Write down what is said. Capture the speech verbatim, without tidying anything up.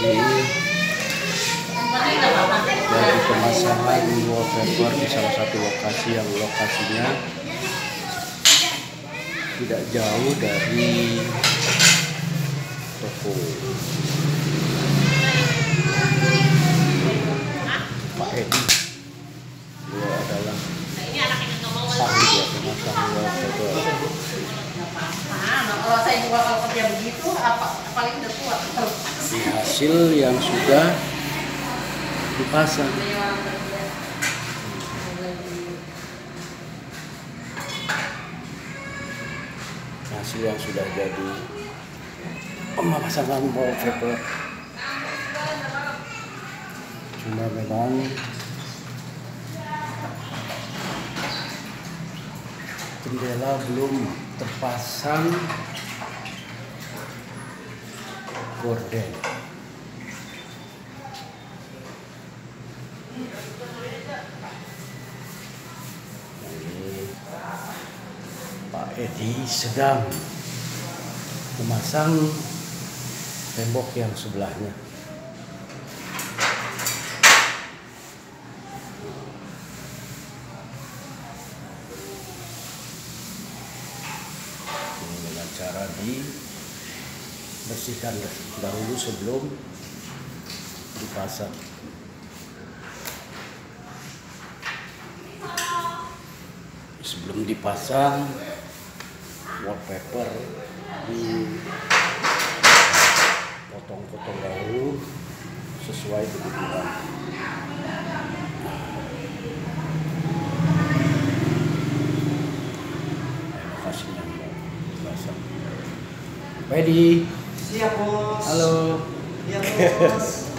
ini dari pemasangan wallpaper di salah satu lokasi yang lokasinya tidak jauh dari toko Pak Edi. Beliau adalah ahli ya pemasangan wallpaper. Kalau saya juga kalau kerja begitu, apa paling udah tua. Hasil yang sudah dipasang. Hasil yang sudah jadi pemasangan wallpaper. Cuma memang jendela belum terpasang gorden. Ini Pak Edi sedang memasang tembok yang sebelahnya. Cara dibersihkan dahulu sebelum dipasang. Sebelum dipasang wallpaper dipotong-potong dahulu sesuai kebutuhan. Ready? Siap, bos. Halo. Siap, bos.